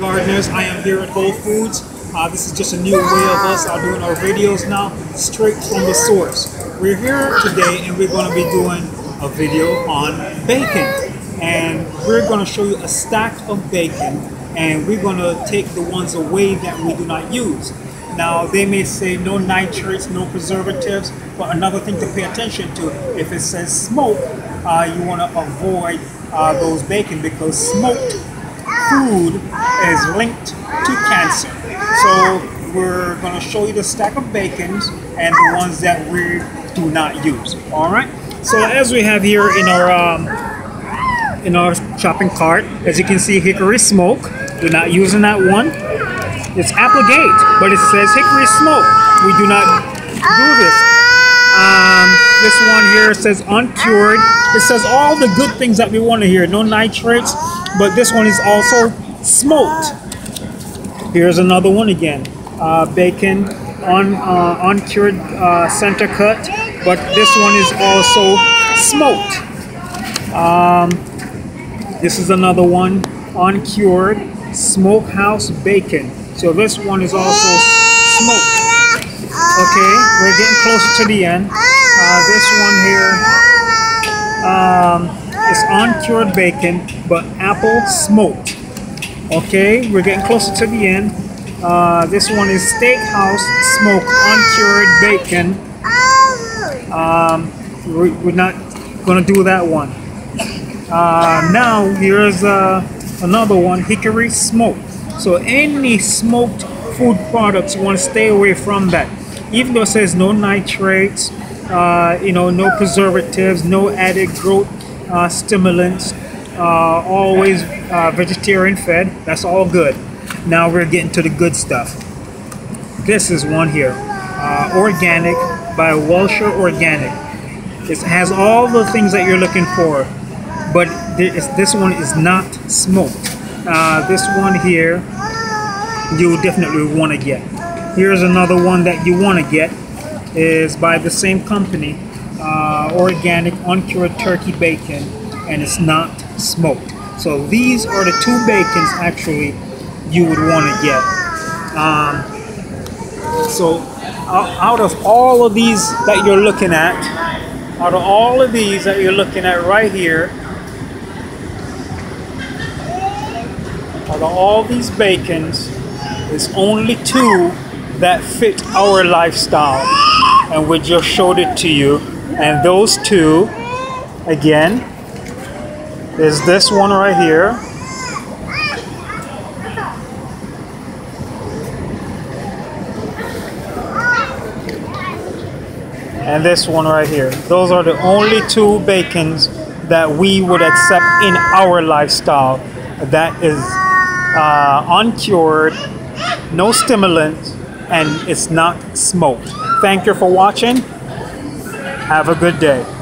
gardeners. I am here at Whole Foods. This is just a new way of us doing our videos now, straight from the source. We're here today and we're going to be doing a video on bacon. And we're going to show you a stack of bacon, and we're going to take the ones away that we do not use. Now, they may say no nitrates, no preservatives, but another thing to pay attention to, if it says smoke, you want to avoid those bacon, because smoked food is linked to cancer. So we're going to show you the stack of bacons and the ones that we do not use. All right. So as we have here in our shopping cart, as you can see, hickory smoke. We're not using that one. It's Applegate, but it says hickory smoke. We do not do this. This one here says uncured. It says all the good things that we want to hear. No nitrates, but this one is also smoked. Here's another one again. Bacon uncured, center cut, but this one is also smoked. This is another one, uncured smokehouse bacon. So this one is also smoked. Okay, we're getting closer to the end. This one here is uncured bacon, but apple smoked. Okay, we're getting closer to the end. This one is steakhouse smoked uncured bacon. We're not gonna do that one. Now here's another one, hickory smoked. So any smoked food products, you want to stay away from that. Even though it says no nitrates, no preservatives, no added growth stimulants, always vegetarian fed, that's all good. Now we're getting to the good stuff. This is one here, organic by Walser Organic. It has all the things that you're looking for, but this one is not smoked. This one here, you definitely want to get. Here's another one that you want to get, is by the same company, organic uncured turkey bacon, and it's not smoked. So these are the two bacons actually you would want to get. So out of all of these that you're looking at, right here, out of all these bacons, it's only two that fit our lifestyle, and we just showed it to you. And those two, again, is this one right here, and this one right here. Those are the only two bacons that we would accept in our lifestyle. That is uncured, no stimulant, and it's not smoked. Thank you for watching. Have a good day.